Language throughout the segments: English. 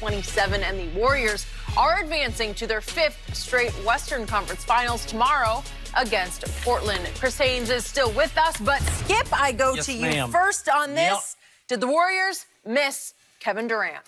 27, and the Warriors are advancing to their 5th straight Western Conference Finals tomorrow against Portland. Chris Haynes is still with us, but Skip, I go to you first on this. Yep. Did the Warriors miss Kevin Durant?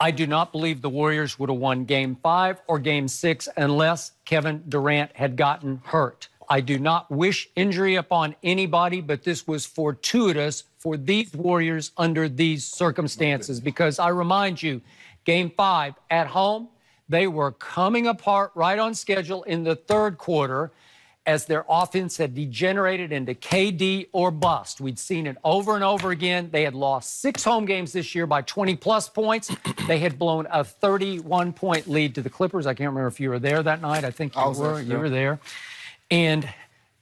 I do not believe the Warriors would have won Game 5 or Game 6 unless Kevin Durant had gotten hurt. I do not wish injury upon anybody, but this was fortuitous for these Warriors under these circumstances because I remind you, Game 5 at home, they were coming apart right on schedule in the third quarter as their offense had degenerated into KD or bust. We'd seen it over and over again. They had lost 6 home games this year by 20-plus points. They had blown a 31-point lead to the Clippers. I can't remember if you were there that night. I think you were there. And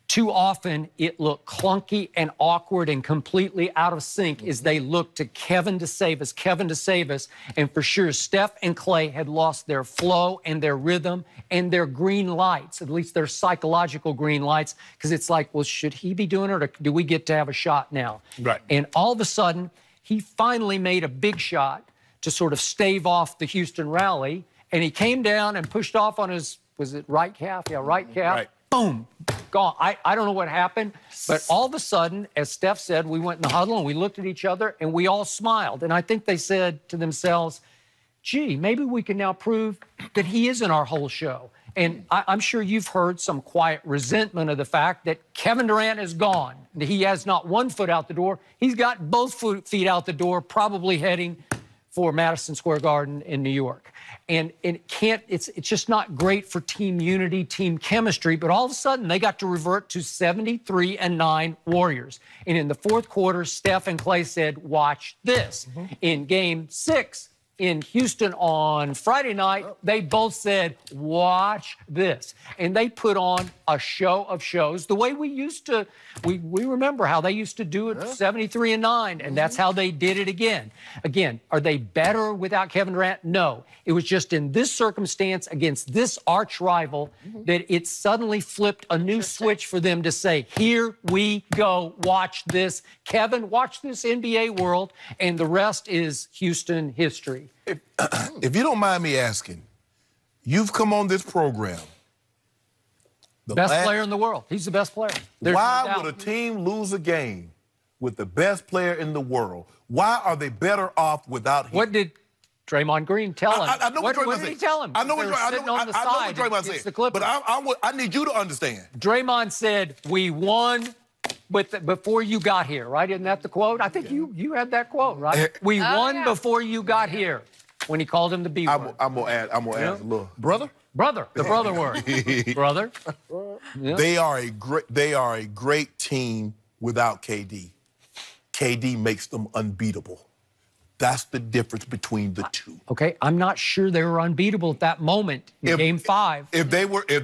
too often, it looked clunky and awkward and completely out of sync as they looked to Kevin to save us. And for sure, Steph and Klay had lost their flow and their rhythm and their green lights, at least their psychological green lights, because it's like, well, should he be doing it or do we get to have a shot now? Right. And all of a sudden, he finally made a big shot to sort of stave off the Houston rally. And he came down and pushed off on his, was it right calf? Yeah, right calf. Right. Boom, gone. I don't know what happened, but all of a sudden, as Steph said, we went in the huddle and we looked at each other and we all smiled. And I think they said to themselves, gee, maybe we can now prove that he isn't our whole show. And I'm sure you've heard some quiet resentment of the fact that Kevin Durant is gone. He has not one foot out the door. He's got both feet out the door, probably heading for Madison Square Garden in New York. And it can't, it's just not great for team unity, team chemistry, but all of a sudden they got to revert to 73-9 Warriors. And in the fourth quarter, Steph and Klay said, watch this. Mm-hmm. In Game 6 in Houston on Friday night, they both said, watch this. And they put on a show of shows the way we used to, we remember how they used to do it, 73-9, and that's how they did it again. Again, are they better without Kevin Durant? No. It was just in this circumstance against this arch rival that it suddenly flipped a new switch for them to say, here we go, watch this. Kevin, watch this NBA world, and the rest is Houston history. If you don't mind me asking, you've come on this program. The best player in the world. He's the best player. Why would a team lose a game with the best player in the world? Why are they better off without him? What did Draymond Green tell him? I know what Draymond said. What did he tell him? I know what Draymond said. It's the Clippers. But I need you to understand. Draymond said, we won. But before you got here, right? Isn't that the quote? I think you had that quote, right? We won before you got here, when he called him the B word. I'm gonna add a little brother, the brother word, brother. Yeah. They are a great team without KD. KD makes them unbeatable. That's the difference between the two. Okay, I'm not sure they were unbeatable at that moment in Game 5. If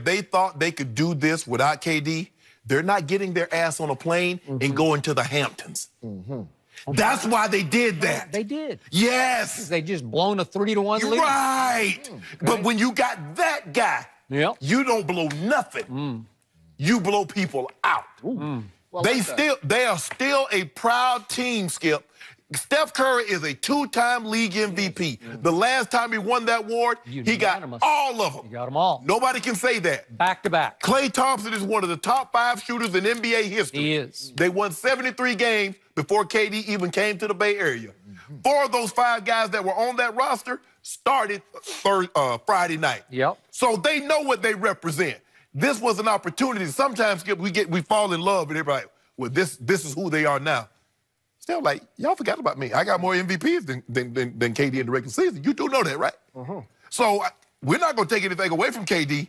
they thought they could do this without KD. They're not getting their ass on a plane and going to the Hamptons. Okay. That's why they did that. They did. Yes. They just blown a 3-1 lead. Right. Okay. But when you got that guy, you don't blow nothing. You blow people out. Well, they are still a proud team, Skip. Steph Curry is a 2-time league MVP. The last time he won that award, he got all of them. He got them all. Nobody can say that. Back to back. Klay Thompson is one of the top 5 shooters in NBA history. He is. They won 73 games before KD even came to the Bay Area. 4 of those 5 guys that were on that roster started Friday night. Yep. So they know what they represent. This was an opportunity. Sometimes we fall in love and everybody, well, this is who they are now. Still, like, y'all forgot about me. I got more MVPs than KD in the regular season. You do know that, right? So we're not going to take anything away from KD,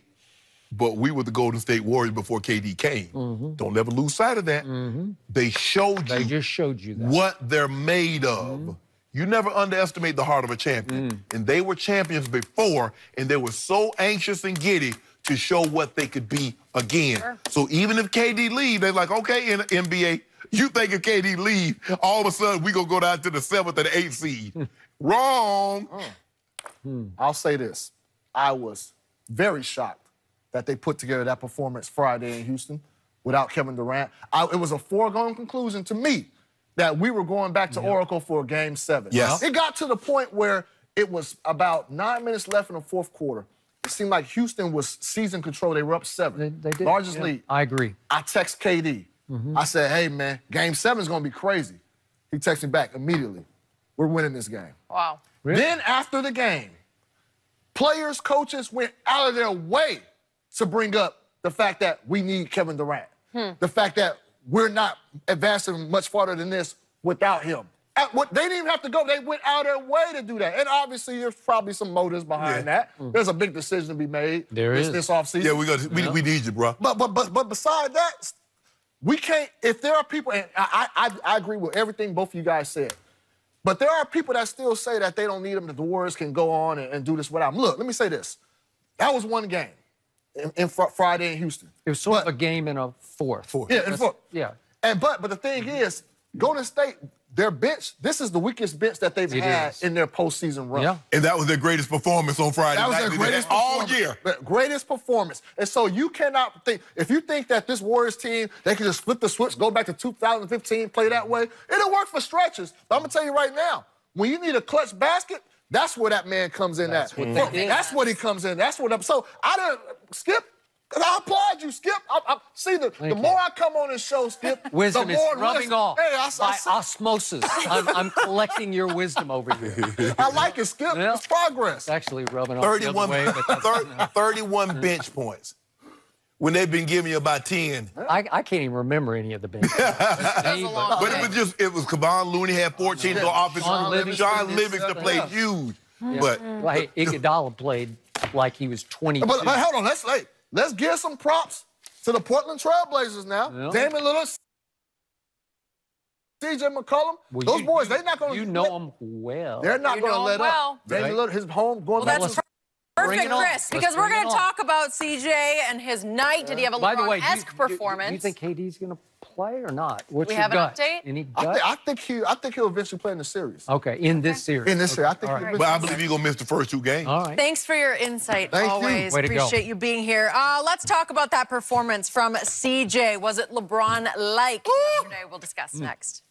but we were the Golden State Warriors before KD came. Don't ever lose sight of that. They just showed you that. What they're made of. You never underestimate the heart of a champion. And they were champions before, and they were so anxious and giddy to show what they could be again. So even if KD leave, they're like, okay, in NBA, you think if KD leave, all of a sudden we're going to go down to the 7th or the 8th seed. Wrong. I'll say this. I was very shocked that they put together that performance Friday in Houston without Kevin Durant. It was a foregone conclusion to me that we were going back to Oracle for Game 7. Yes. It got to the point where It was about 9 minutes left in the fourth quarter. It seemed like Houston was seizing control. They were up 7. They did. Largest lead. I agree. I text KD. I said, hey, man, game 7 is going to be crazy. He texts me back immediately. We're winning this game. Wow. Really? Then after the game, players, coaches went out of their way to bring up the fact that we need Kevin Durant. The fact that we're not advancing much farther than this without him. They didn't even have to go. They went out of their way to do that. And obviously, there's probably some motives behind that. There's a big decision to be made this offseason. Yeah, we need you, bro. But beside that, we can't, if there are people, and I agree with everything both of you guys said, but there are people that still say that they don't need him, that the Warriors can go on and do this without him. Look, let me say this. That was one game in Friday in Houston. It was sort of a game in a fourth. Yeah, in fourth. Yeah. And, but the thing is, Golden State, their bench, this is the weakest bench that they've had in their postseason run. Yeah. And that was their greatest performance on Friday night. That was their greatest performance all year. Their greatest performance. And so you cannot think, if you think that this Warriors team, they can just flip the switch, go back to 2015, play that way, it'll work for stretches. But I'm going to tell you right now, when you need a clutch basket, that's where that man comes in That's what he comes in. That's what. So I didn't, Skip, I applaud you, Skip. See, the more I come on this show, Skip, wisdom the more is rubbing off. Hey, by osmosis, I'm collecting your wisdom over here. I like it, Skip. Yeah. It's progress. It's actually rubbing off the other way, but that's, you know. 31 bench points when they've been giving you about 10. I can't even remember any of the bench points. But it was just, it was Kevon Looney had 14 on offense. John Livingston played huge. Yeah. But Iguodala played like he was 22. But hold on, that's late. Let's give some props to the Portland Trailblazers now. Yep. Damian Lillard, CJ McCollum, those boys, they're not going to... You know them well. They're not going to let up. Damian Lillard, his home, going well, that's perfect, Chris, because we're going to talk about CJ and his night. Did he have a LeBron-esque performance? Do you think KD's going to play or not? What's your gut? We have an update? Any gut? I think he'll eventually play in the series. Okay, in this series. In this series. I think but I believe he's going to miss the first 2 games. All right. Thanks for your insight, always. Appreciate you being here. Let's talk about that performance from CJ. Was it LeBron-like? We'll discuss next.